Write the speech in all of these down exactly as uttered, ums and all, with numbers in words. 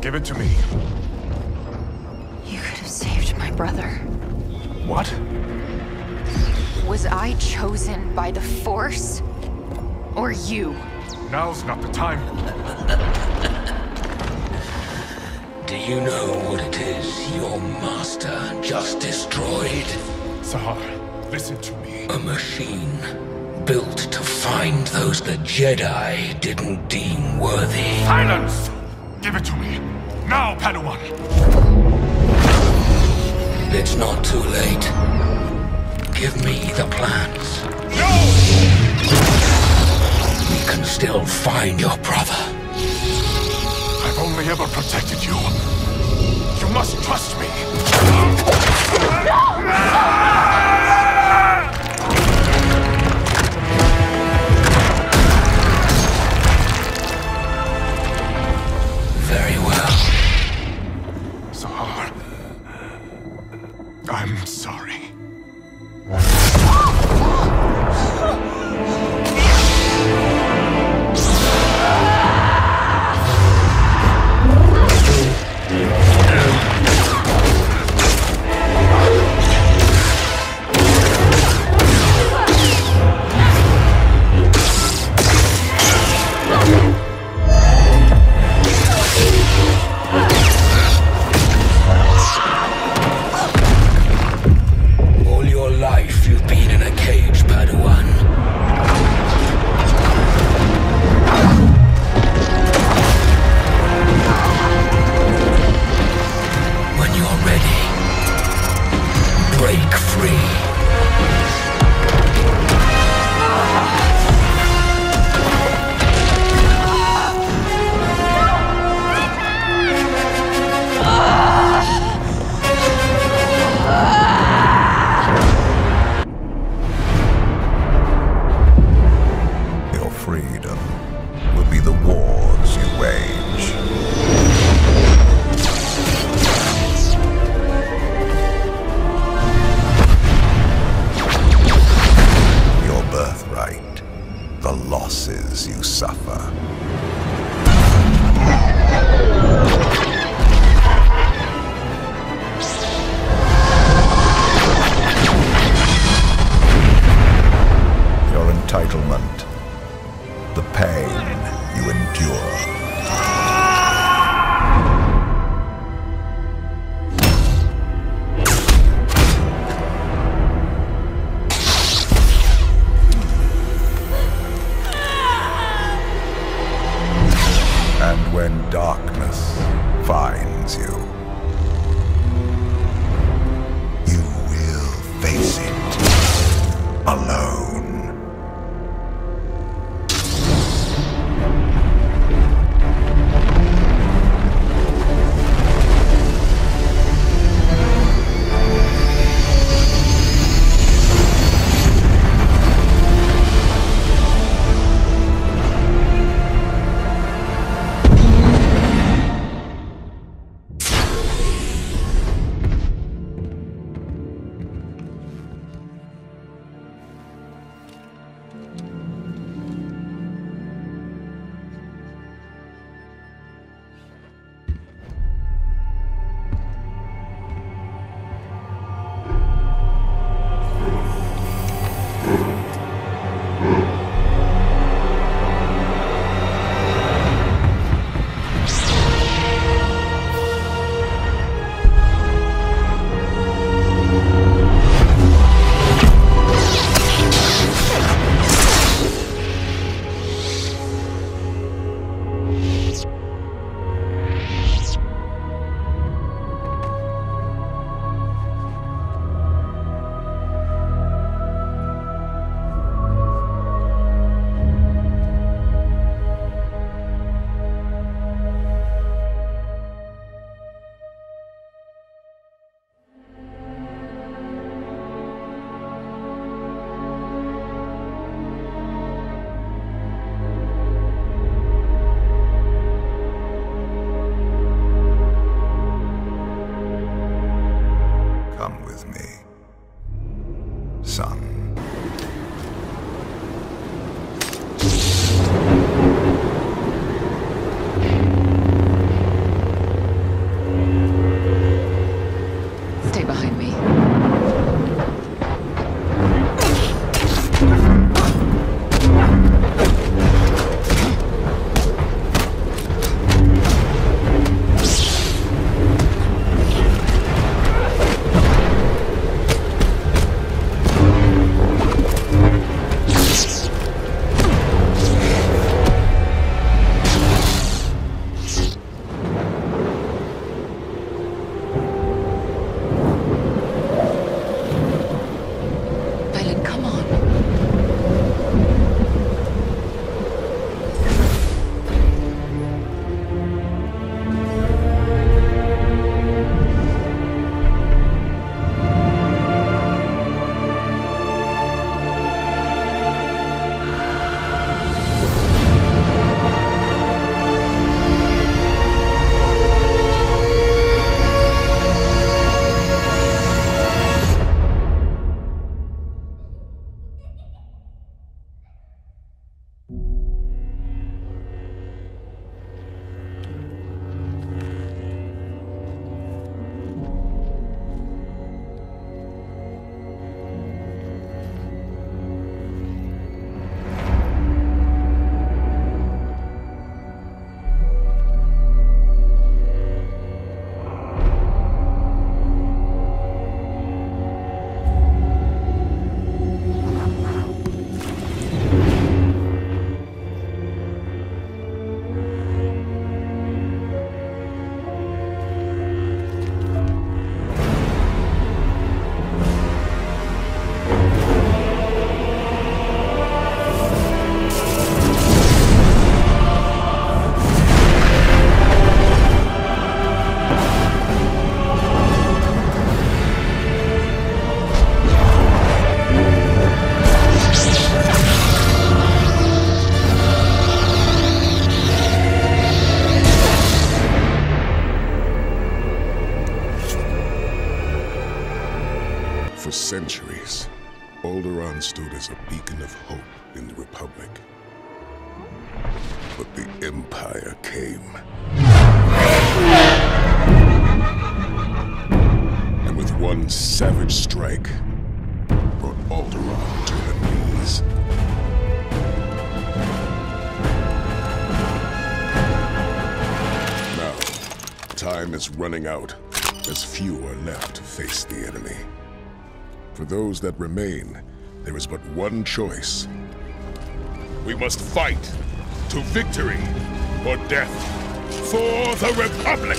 Give it to me. You could have saved my brother. What? Was I chosen by the Force? Or you? Now's not the time. Do you know what it is your master just destroyed? Zahar, listen to me. A machine built to find those the Jedi didn't deem worthy. Silence! Give it to me. Now, Padawan! It's not too late. Give me the plans. No! We can still find your brother. I've only ever protected you. You must trust me. No! I'm sorry. darkness finds you, you will face it alone. For centuries, Alderaan stood as a beacon of hope in the Republic. But the Empire came. And with one savage strike, brought Alderaan to her knees. Now, time is running out as few are left to face the enemy. For those that remain, there is but one choice. We must fight to victory or death. for the Republic!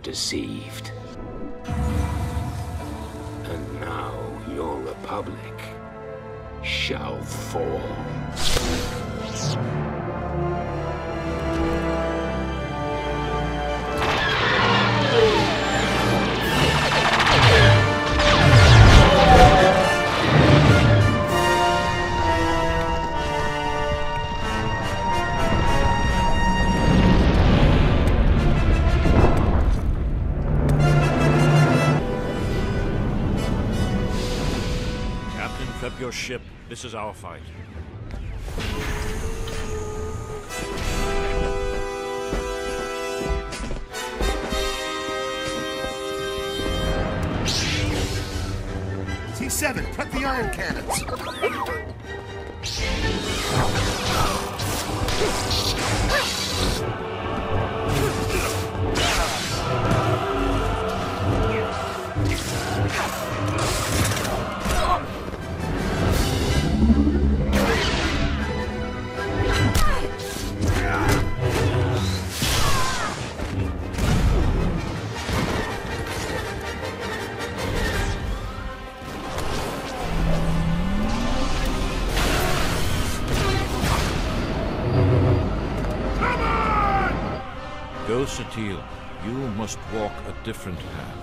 were deceived. And now your Republic shall fall. Your ship. This is our fight. T seven, prep the iron cannons. Satil, you must walk a different path.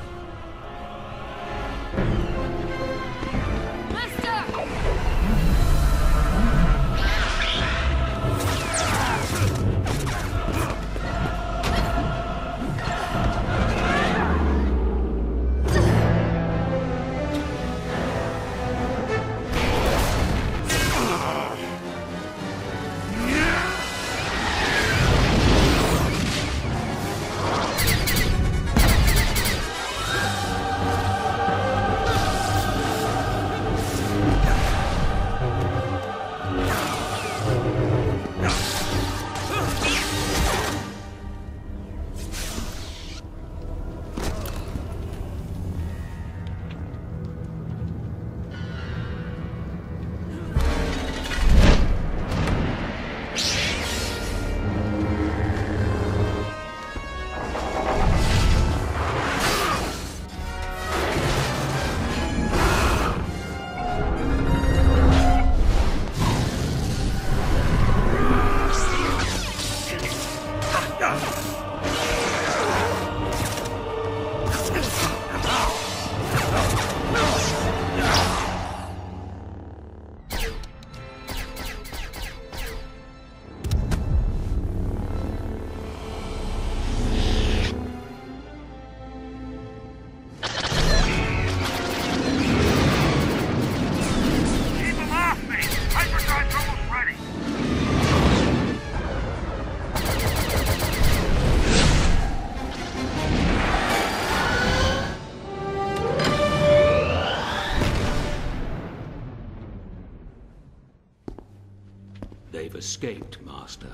Escaped, Master.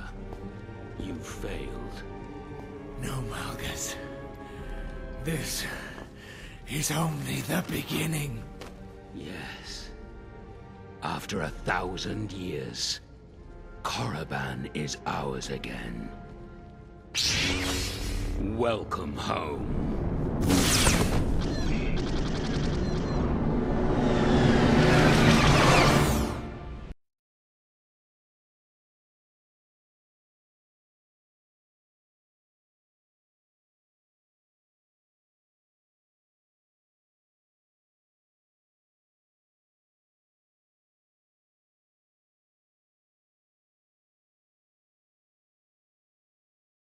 You failed. No, Malgus. This is only the beginning. Yes. After a thousand years, Korriban is ours again. Welcome home.